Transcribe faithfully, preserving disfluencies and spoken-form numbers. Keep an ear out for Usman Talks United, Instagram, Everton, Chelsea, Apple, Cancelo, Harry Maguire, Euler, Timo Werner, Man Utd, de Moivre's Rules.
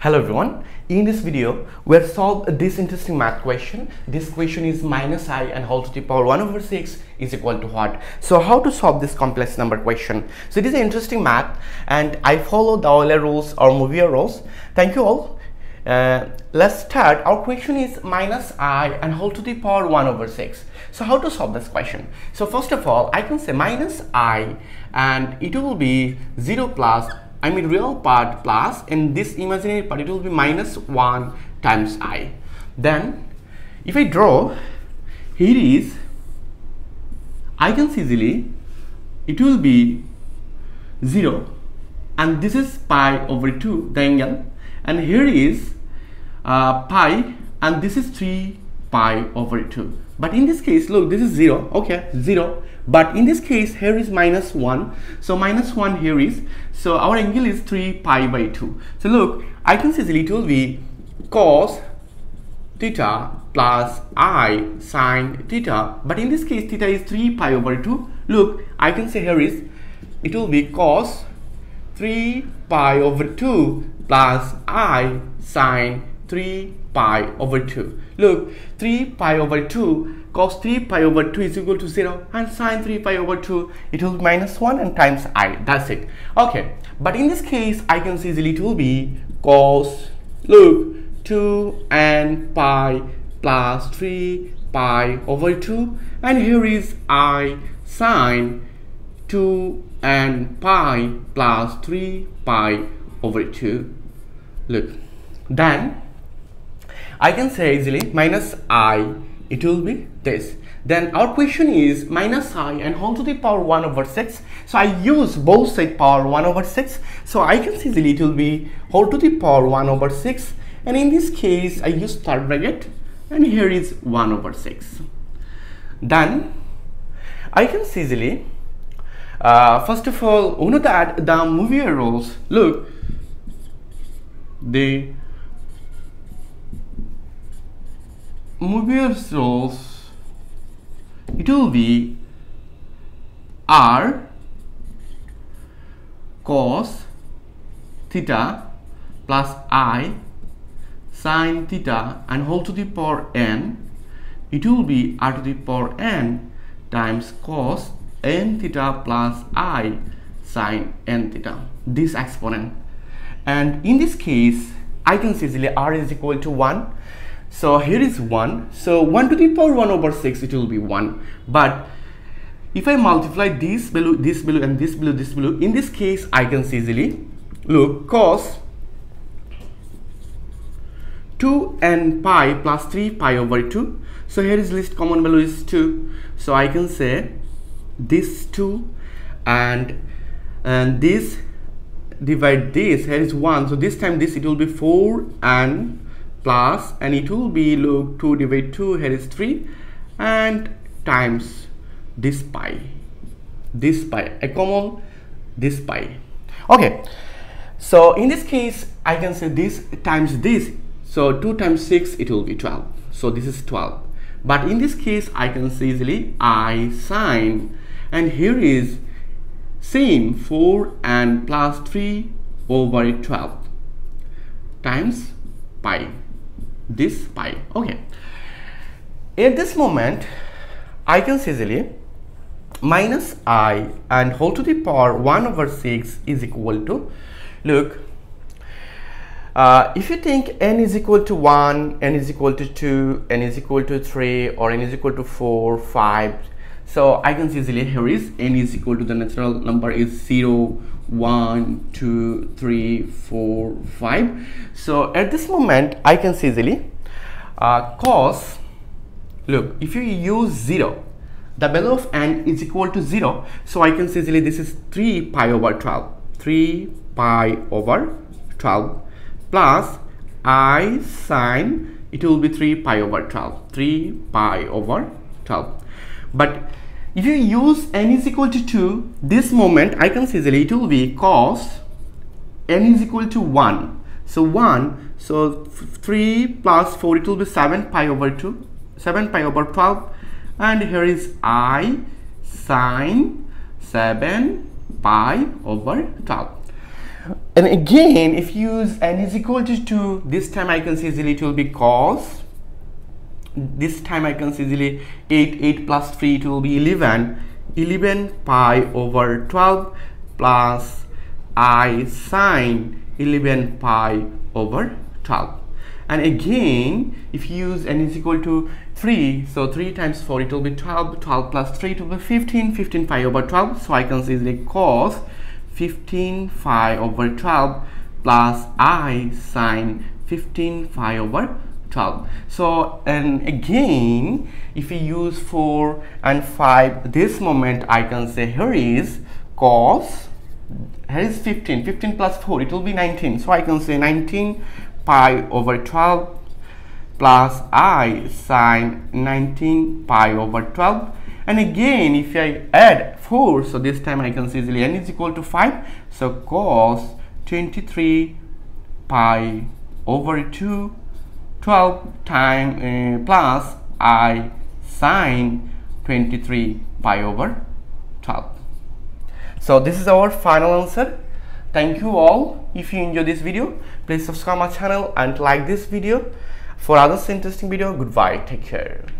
Hello everyone, in this video we'll solve this interesting math question. This question is minus I and whole to the power one over six is equal to what? So how to solve this complex number question? So it is an interesting math and I follow the Euler rules or Moivre's rules. Thank you all. Uh, let's start. Our question is minus I and whole to the power one over six. So how to solve this question? So first of all I can say minus I and it will be zero plus I mean real part plus, in this imaginary part it will be minus one times I. Then if I draw here is, I can see easily it will be zero and this is pi over two the angle, and here is uh, pi and this is three pi over two. But in this case look, this is zero, okay, zero, but in this case here is minus one, so minus one here is, so our angle is three pi by two. So look, I can see it will be cos theta plus I sine theta, but in this case theta is three pi over two. Look, I can say here is it will be cos three pi over two plus I sine three pi over two. Look, three pi over two, cos three pi over two is equal to zero, and sine three pi over two it will be minus one and times I, that's it, okay. But in this case I can see easily it will be cos, look, two and pi plus three pi over two, and here is I sine two and pi plus three pi over two. Look, then I can say easily minus I it will be this. Then our question is minus I and whole to the power one over six. So I use both side power one over six, so I can see easily it will be whole to the power one over six, and in this case I use third bracket and here is one over six. Then I can see easily uh, first of all we know that the Moivre's rules, look, the Moivre's rules it will be r cos theta plus I sine theta and whole to the power n, it will be r to the power n times cos n theta plus I sine n theta, this exponent, and in this case I can see easily r is equal to one. So here is one, so one to the power one over six it will be one, but if I multiply this below, this below and this below, this below, in this case I can see easily, look, cos two and pi plus three pi over two, so here is least common value is two, so I can say this two and and this divide this, here is one, so this time this it will be four and plus, and it will be, look, two divided two, here is three, and times this pi, this pi, a common this pi, okay. So in this case I can say this times this, so two times six it will be twelve, so this is twelve, but in this case I can see easily I sine, and here is same four and plus three over twelve times pi, this pi, okay. At this moment I can see easily minus I and whole to the power one over six is equal to, look, uh, if you think n is equal to one, n is equal to two, n is equal to three, or n is equal to four, five, so I can see easily here is n is equal to the natural number is zero, one, two, three, four, five. So at this moment I can see easily uh, cos, look, if you use zero, the value of n is equal to zero, so I can see easily this is three pi over twelve, three pi over twelve plus I sine, it will be three pi over twelve, three pi over twelve. But if you use n is equal to two, this moment I can see easily it will be cos n is equal to one, so one, so three plus four it will be seven pi over two, seven pi over twelve, and here is I sine seven pi over twelve. And again, if you use n is equal to two, this time I can see easily it will be cos. This time I can see easily eight, eight plus three, it will be eleven. eleven pi over twelve plus I sine eleven pi over twelve. And again, if you use n is equal to three, so three times four, it will be twelve. twelve plus three, it will be fifteen. fifteen pi over twelve. So I can see easily cos fifteen pi over twelve plus I sine fifteen pi over twelve. So, and again, if we use four and five, this moment I can say here is cos, here is fifteen. fifteen plus four, it will be nineteen. So I can say nineteen pi over twelve plus I sine nineteen pi over twelve. And again, if I add four, so this time I can see easily n is equal to five. So cos twenty-three pi over two, twelve time uh, plus I sine twenty-three pi over twelve. So this is our final answer. Thank you all. If you enjoy this video, please subscribe my channel and like this video. For other interesting video, goodbye. Take care.